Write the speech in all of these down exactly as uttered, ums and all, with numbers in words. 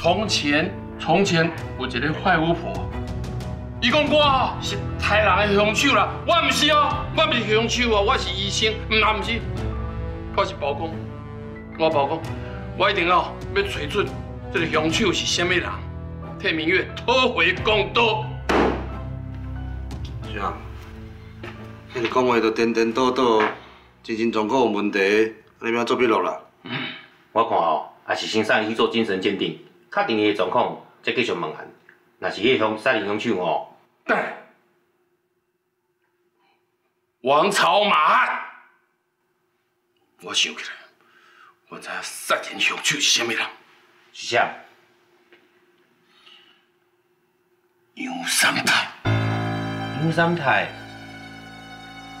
从前，从前有一个坏巫婆，伊讲我哦是杀人的凶手啦，我唔是哦，我唔是凶手哦，我是医生，唔啊唔是，我是包公，我包公，我一定哦要找准这个凶手是虾米人，替明月讨回公道。是啊，你讲话都颠颠倒倒，精神状况有问题，你要做笔录啦。嗯，我看哦。 也是先送伊去做精神鉴定，确定伊的状况，再继续问案。若是迄凶杀人凶手哦，王朝马汉，我想起来，我知影杀人凶手是虾米人，是啥？杨三太，杨三太，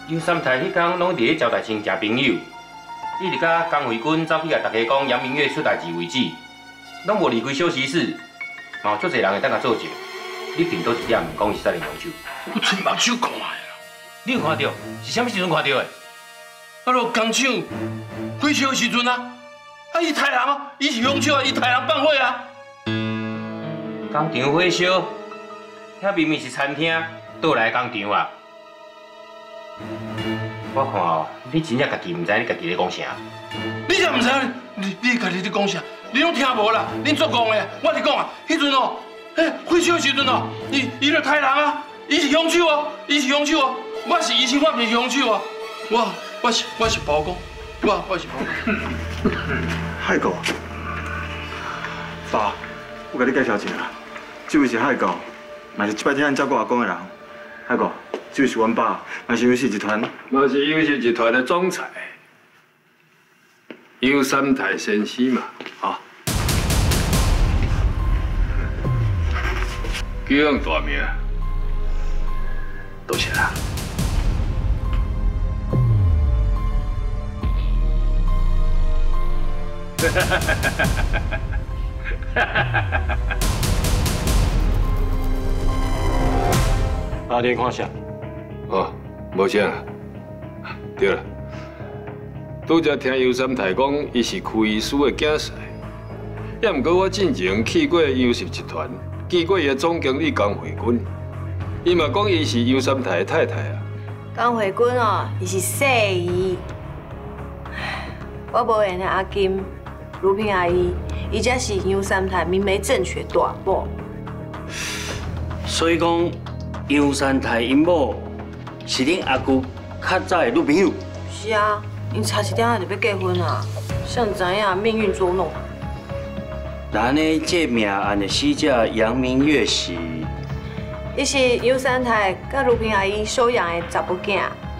杨三太，迄天拢伫咧招待亲食朋友。 一直到江慧君走去甲大家讲杨明月出代志为止，拢无离开休息室，嘛有足侪人会当甲做证。你凭倒一点讲是杀人凶手？我亲目睭看下啦，你有看到？是啥物时阵看到的？啊，落工厂开烧时阵啊，啊，伊杀人啊，伊是凶手啊，伊杀人放火啊。工厂火烧，遐明明是餐厅，倒来工厂啊。 我看哦，你真正家己唔知你家己在讲啥？你才唔知，你你家己在讲啥？你拢听无啦？恁作戆的，我是讲啊，迄阵哦，嘿，火烧时阵哦，伊伊就杀人啊，伊是凶手哦，伊是凶手哦，我是医生，我唔是凶手哦，我我是我是包公，我我是包公。海狗，爸，我甲你介绍一下啦，这位是海狗，嘛是即摆听俺照顾阿公的人，海狗。 就是阮爸，也是优秀集团，也是优秀集团的总裁，尤三太先生嘛，啊，叫上大名，多谢啦。哈哈哈哈哈哈！阿弟看啥？ 哦，无啥啊。对了，拄则听尤三太讲，伊是区医师的囝婿，也毋过我进前去过优秀集团，见过伊的总经理江慧君，伊嘛讲伊是尤三太的太太啊。江慧君哦，伊是细姨，我无认得阿金、如萍阿姨，伊才是尤三太明媒正娶大某。所以讲，尤三太因某。 是恁阿舅较早的女朋友。是啊，因差一点仔就要结婚啊，谁知影命运捉弄。那呢，这命案的死者杨明月是？伊是尤三太甲如萍阿姨收养的查某囝，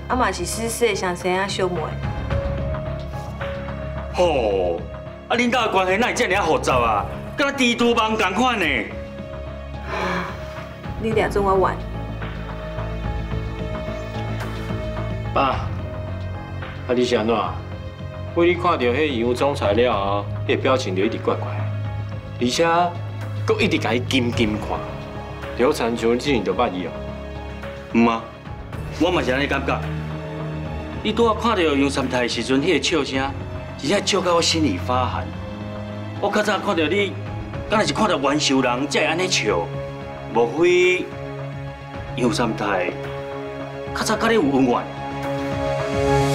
啊嘛是四世相生啊小妹。吼，啊恁家的关系哪会这尔复杂啊？敢若蜘蛛网同款呢？你俩总我玩。 爸，啊！你是安怎？我你看到迄杨总裁了后，迄、那個、表情就一直怪怪，而且佫一直甲伊金金看，刘长像之前就捌伊哦。唔啊，我嘛是安尼感觉。你拄仔看到杨三太时阵，迄、那个笑声，真正笑到我心里发寒。我较早看到你，敢若是看到元秀人才会安尼笑，莫非杨三太较早甲你有恩怨？ Thank you.